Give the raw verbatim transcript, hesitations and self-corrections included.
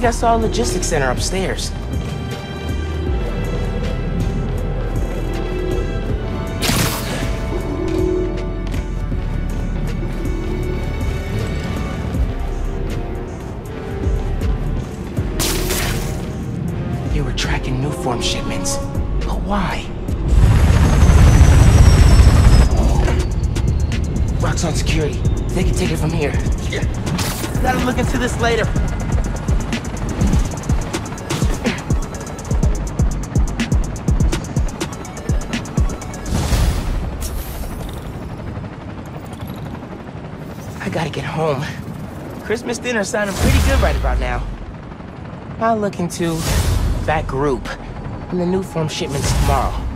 think I saw a logistics center upstairs. They were tracking new form shipments, but why? Rock's on security. They can take it from here. Yeah. Gotta look into this later. I gotta get home. Christmas dinner sounding pretty good right about now. I'll look into that group and the new form shipments tomorrow.